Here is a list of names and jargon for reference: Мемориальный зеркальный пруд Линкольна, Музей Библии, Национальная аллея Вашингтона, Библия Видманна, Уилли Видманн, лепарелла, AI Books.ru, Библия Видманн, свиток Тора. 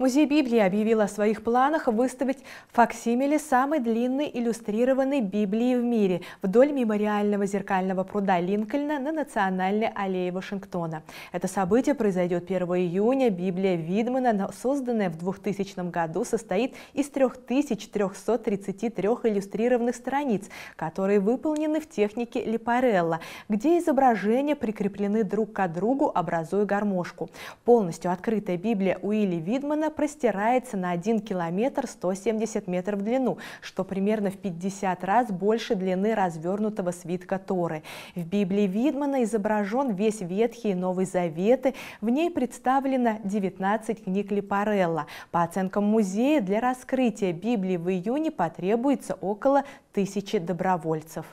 Музей Библии объявил о своих планах выставить факсимиле самой длинной иллюстрированной Библии в мире вдоль мемориального зеркального пруда Линкольна на Национальной аллее Вашингтона. Это событие произойдет 1 июня. Библия Видманна, созданная в 2000 году, состоит из 3333 иллюстрированных страниц, которые выполнены в технике лепарелла, где изображения прикреплены друг к другу, образуя гармошку. Полностью открытая Библия Уилли Видманна простирается на 1 километр 170 метров в длину, что примерно в 50 раз больше длины развернутого свитка Торы. В Библии Видманна изображен весь Ветхий и Новый Заветы, в ней представлено 19 книг лепарелла. По оценкам музея, для раскрытия Библии в июне потребуется около 1000 добровольцев.